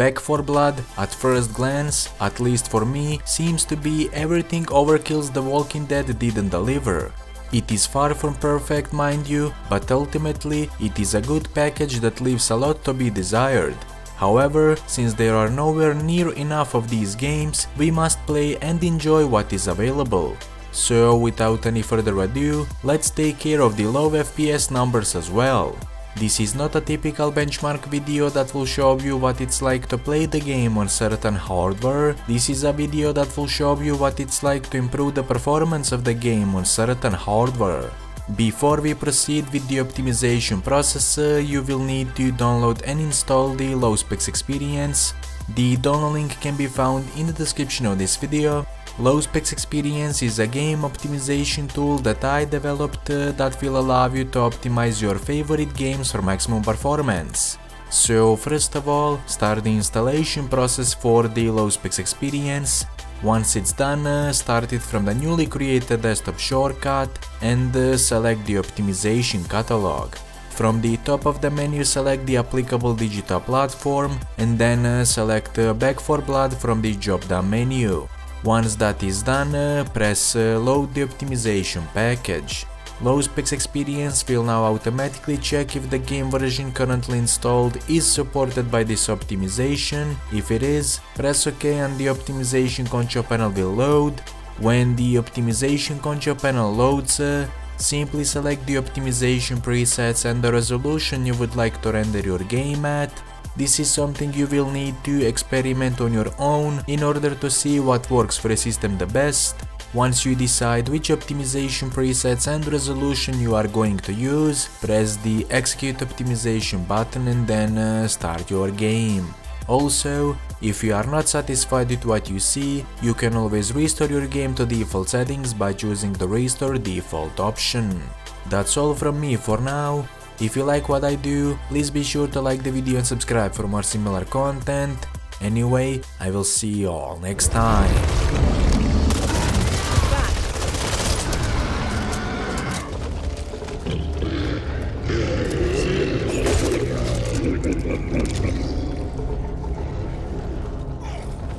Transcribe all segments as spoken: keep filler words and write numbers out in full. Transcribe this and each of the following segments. Back four Blood, at first glance, at least for me, seems to be everything Overkill's The Walking Dead didn't deliver. It is far from perfect, mind you, but ultimately it is a good package that leaves a lot to be desired. However, since there are nowhere near enough of these games, we must play and enjoy what is available. So, without any further ado, let's take care of the low F P S numbers as well. This is not a typical benchmark video that will show you what it's like to play the game on certain hardware. This is a video that will show you what it's like to improve the performance of the game on certain hardware. Before we proceed with the optimization process, you will need to download and install the Low Specs Experience. The download link can be found in the description of this video. Low Specs Experience is a game optimization tool that I developed uh, that will allow you to optimize your favorite games for maximum performance. So first of all, start the installation process for the Low Specs Experience. Once it's done, uh, start it from the newly created desktop shortcut and uh, select the optimization catalog. From the top of the menu, select the applicable digital platform and then uh, select uh, Back four Blood from the drop-down menu. Once that is done, uh, press uh, Load the optimization package. Low Specs Experience will now automatically check if the game version currently installed is supported by this optimization. If it is, press OK and the optimization control panel will load. When the optimization control panel loads, uh, simply select the optimization presets and the resolution you would like to render your game at. This is something you will need to experiment on your own in order to see what works for a system the best. Once you decide which optimization presets and resolution you are going to use, press the Execute Optimization button and then uh, start your game. Also, if you are not satisfied with what you see, you can always restore your game to default settings by choosing the Restore Default option. That's all from me for now. If you like what I do, please be sure to like the video and subscribe for more similar content. Anyway, I will see you all next time.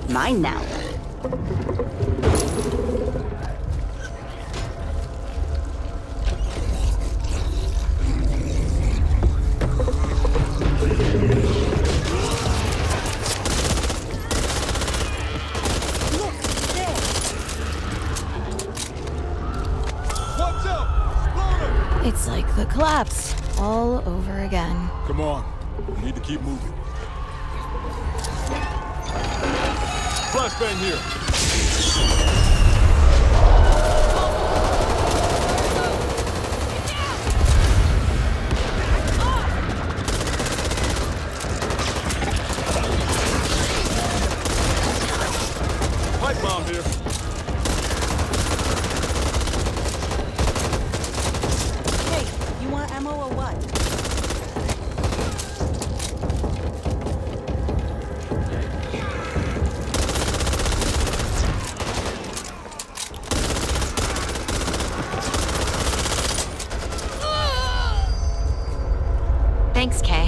Mine now. It's like the collapse all over again. Come on, we need to keep moving. Flashbang here. Pipe bomb here. Thanks, Kay.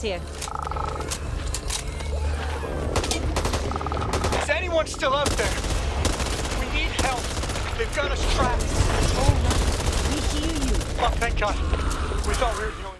Here. Is anyone still up there? We need help. They've got us trapped. Oh, no. We hear you. Oh, thank God. We thought we were the only